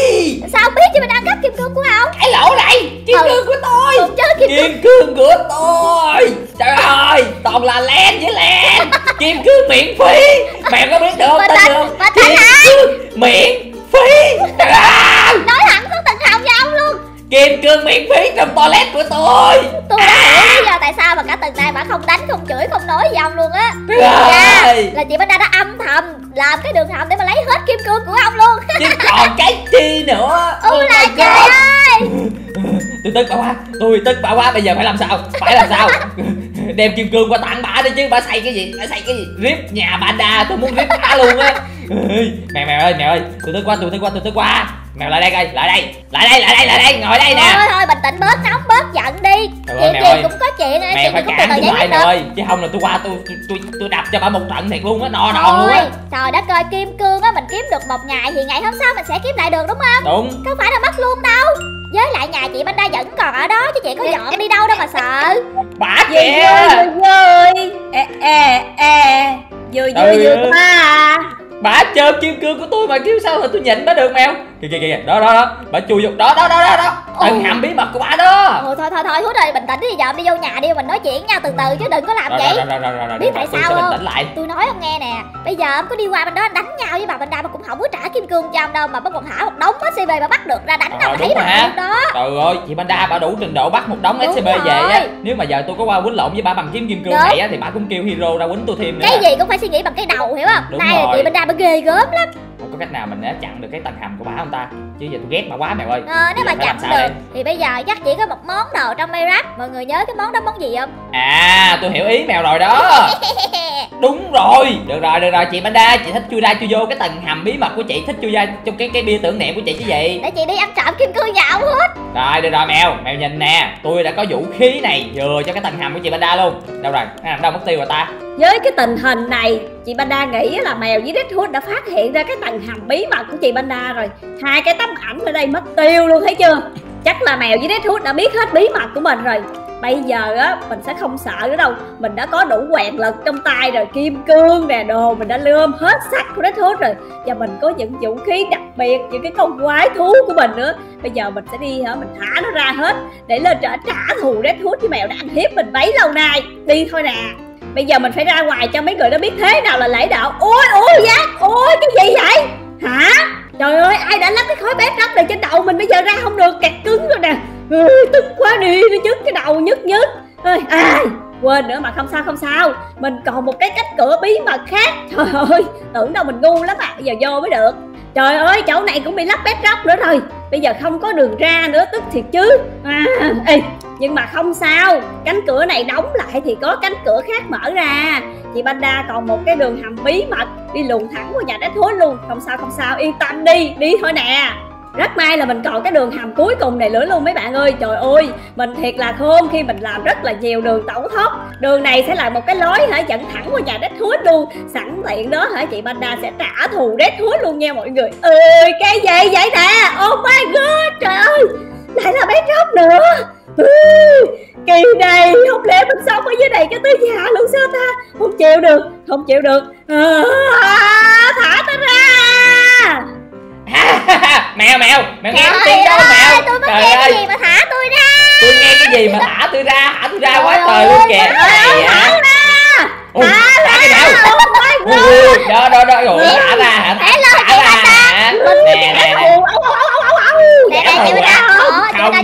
Sao biết chứ mình ăn cắp kim cương của ông? Cái lỗ này. Kim ừ. cương của tôi. Không chứ, kim, kim cương của tôi. Trời ơi, toàn là len với len. Kim cương miễn phí. Mẹ có biết được không? Tên được kim cương miễn phí. Trời ơi. Nói thẳng có tình hồng với ông luôn. Kim cương miễn phí trong toilet của tôi. Tôi đã hiểu lý do tại sao mà cả tuần này bà không đánh, không chửi, không nói với ông luôn á. Trời, là chị Panda đã âm thầm làm cái đường hầm để mà lấy hết kim cương của ông luôn. Chứ còn cái chi nữa. Ôi là trời ơi. Tôi tức bà qua, tôi tức bà qua, bây giờ phải làm sao? Phải làm sao? Đem kim cương qua tặng bà đi chứ, bà xây cái gì? Bà xây cái gì? Rip nhà Panda, tôi muốn rip bà luôn á. Mẹ mẹ ơi, mẹ ơi, tôi tức quá, tôi tức quá, tôi tức quá. Mèo lại đây coi, lại đây, lại đây, lại đây, lại đây, ngồi đây nè. Thôi thôi, bình tĩnh bớt nóng, bớt giận đi. Chuyện gì cũng có chuyện nè, chuyện gì cũng từ tờ giấy hết rồi. Chứ không là tôi qua tôi tôi tôi đập cho bà một trận thiệt luôn á, no đòn luôn á. Trời đất ơi, kim cương á mình kiếm được một ngày thì ngày hôm sau mình sẽ kiếm lại được đúng không? Đúng. Không phải là mất luôn đâu. Với lại nhà chị Panda vẫn còn ở đó chứ chị có dọn đi đâu đâu mà sợ. Bả kìa. Vui vui. Ê ê ê. Vui vui vui ta. Bả chơm kim cương của tôi mà kêu sao là tôi nhịn bả được mèo. Kìa kìa kìa, đó đó đó, bả chui vô. Đó đó đó đó đó. Đừng hàm bí mật của bả đó. Thôi thôi thôi thôi, Hút ơi, bình tĩnh đi, dọn đi vô nhà đi, mình nói chuyện nhau từ từ chứ đừng có làm vậy. Biết tại sao không? Tôi nói ông nghe nè, bây giờ ông có đi qua bên đó đánh nhau với bà Panda mà cũng không có trả kim cương cho ông đâu, mà bà còn thả một đống ét xê pê mà bắt được ra đánh đâu mà thấy bà đó. Trời ơi, chị Panda bà đủ trình độ bắt một đống ét xê pê về á. Nếu mà giờ tôi có qua quýnh lộn với bà bằng kiếm kim cương này thì bà cũng kêu hero ra quýnh tôi thêm nữa. Cái gì cũng phải suy nghĩ bằng cái đầu, hiểu không? Nay chị Panda bà ghê gớm lắm. Không có cách nào mình đã chặn được cái tầng hầm của bà không ta? Chứ giờ tôi ghét bà quá mèo ơi. Ờ, nếu mà chặn được đây? Thì bây giờ chắc chỉ có một món đồ trong Minecraft. Mọi người nhớ cái món đó món gì không? À, tôi hiểu ý mèo rồi đó. Đúng rồi, được rồi, được rồi chị Panda, chị thích chui ra chui vô cái tầng hầm bí mật của chị, thích chui ra trong cái cái bia tưởng niệm của chị chứ gì? Để chị đi ăn trộm kim cương dạo hết. Rồi, được rồi mèo, mèo nhìn nè, tôi đã có vũ khí này vừa cho cái tầng hầm của chị Panda luôn. Đâu rồi? À, đâu mất tiêu rồi ta? Với cái tình hình này, chị Panda nghĩ là Mèo với Redhood đã phát hiện ra cái tầng hầm bí mật của chị Panda rồi. Hai cái tấm ảnh ở đây mất tiêu luôn, thấy chưa? Chắc là Mèo với Redhood đã biết hết bí mật của mình rồi. Bây giờ á, mình sẽ không sợ nữa đâu. Mình đã có đủ quyền lực trong tay rồi. Kim cương nè, đồ mình đã lượm hết sách của Redhood rồi. Và mình có những vũ khí đặc biệt, những cái con quái thú của mình nữa. Bây giờ mình sẽ đi hả, mình thả nó ra hết để lên trả trả thù Redhood với Mèo đã ăn hiếp mình bấy lâu nay. Đi thôi nè. Bây giờ mình phải ra ngoài cho mấy người nó biết thế nào là lễ đạo. Ôi, ôi, giác, ôi, cái gì vậy? Hả? Trời ơi, ai đã lắp cái khói bếp rắc này trên đầu mình bây giờ ra không được, kẹt cứng rồi nè. Ừ, tức quá đi, nó nhức cái đầu, nhức nhức. Ơi, ai? Quên nữa mà không sao, không sao. Mình còn một cái cánh cửa bí mật khác. Trời ơi, tưởng đâu mình ngu lắm à, bây giờ vô mới được. Trời ơi, chỗ này cũng bị lắp bếp rắc nữa rồi. Bây giờ không có đường ra nữa, tức thiệt chứ. À, ê, nhưng mà không sao, cánh cửa này đóng lại thì có cánh cửa khác mở ra. Chị Panda còn một cái đường hầm bí mật đi luồn thẳng vào nhà Redhood luôn. Không sao, không sao, yên tâm đi, đi thôi nè. Rất may là mình còn cái đường hầm cuối cùng này nữa luôn mấy bạn ơi. Trời ơi, mình thiệt là khôn khi mình làm rất là nhiều đường tẩu thoát. Đường này sẽ là một cái lối hả dẫn thẳng vào nhà Redhood luôn. Sẵn tiện đó hả chị Panda sẽ trả thù Redhood luôn nha mọi người. Ơi, cái gì vậy nè? Oh my god, trời ơi, lại là bé rớt nữa. Ừ, kỳ này không lẽ mình sống ở dưới này cho tới già luôn sao ta? Không chịu được, không chịu được. À, thả ta ra. Mèo mèo, mèo nghe tiếng đâu mèo. Tôi mới nghe cái gì mà thả tôi ra. Tôi nghe cái gì mà thả tôi ra, thả tôi ra trời quá trời luôn kìa. Này hả? Thả ra. Đó đó đó, rồi thả ra hả? Thả ra. Nè nè. Nè nè không.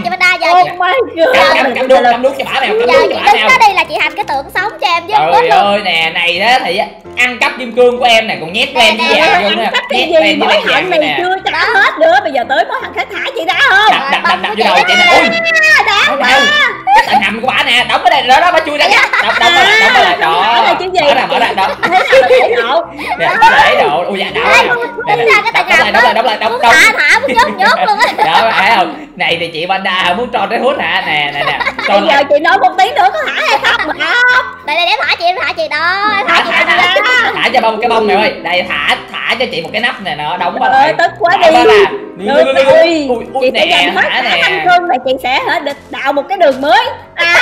Chị Panda giờ oh chị... cắm cắm đuốc cắm đuốc cho bả nào, cắm đuốc cho bả nào. Đó đi là chị hành cái tượng sống cho em chứ. Trời ơi nè, này đó thì ăn cắp kim cương của em này còn nhét lên với vàng luôn nè. Nhét lên với vàng này chưa trả hết nữa, bây giờ tới mối hận khá thả chị đã không? Đập đập đập đập vô đầu chị nè. Ui. Cái tầng hầm của bả nè, đóng ở đây đó đó bả chui ra nè. Đóng đóng lại, đóng lại đó. Đó là mở ra đó. Để độ. Ui dạ đạo. Đóng lại, đóng lại, đóng lại, đóng đóng. Thả thả muốn nhốt nhốt luôn á. Đó phải không? Này thì chị Panda muốn tròn cái hút hả? Nè nè nè. Bây giờ là... chị nói một tiếng nữa có thả hay không mà không? Đây đây để thả chị, em thả chị đó. Thả thả, thả, thả, thả, thả cho bông cái bông này ơi. Đây thả thả cho chị một cái nắp này nó đóng vào lại. Tức quá đi. Được rồi. Chị sẽ dành hết cả thanh xuân này, chị sẽ hả đào một cái đường mới. À.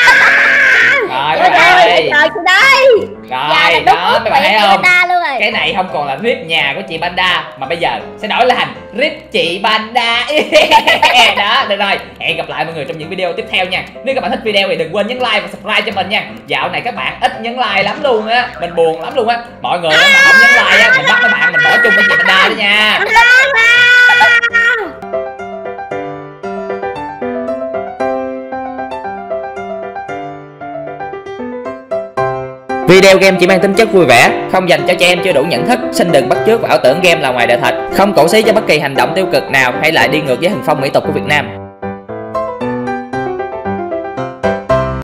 Rồi rồi đây. Rồi đây. Rồi đó các bạn thấy không? Cái này không còn là rip nhà của chị Panda mà bây giờ sẽ đổi là thành rip chị Panda. Đó, được rồi. Hẹn gặp lại mọi người trong những video tiếp theo nha. Nếu các bạn thích video thì đừng quên nhấn like và subscribe cho mình nha. Dạo này các bạn ít nhấn like lắm luôn á, mình buồn lắm luôn á. Mọi người mà không nhấn like á, mình bắt các bạn mình bỏ chung với chị Panda đó nha. Video game chỉ mang tính chất vui vẻ, không dành cho trẻ em chưa đủ nhận thức, xin đừng bắt chước và ảo tưởng game là ngoài đời thật, không cổ xí cho bất kỳ hành động tiêu cực nào hay lại đi ngược với hình phong mỹ tục của Việt Nam.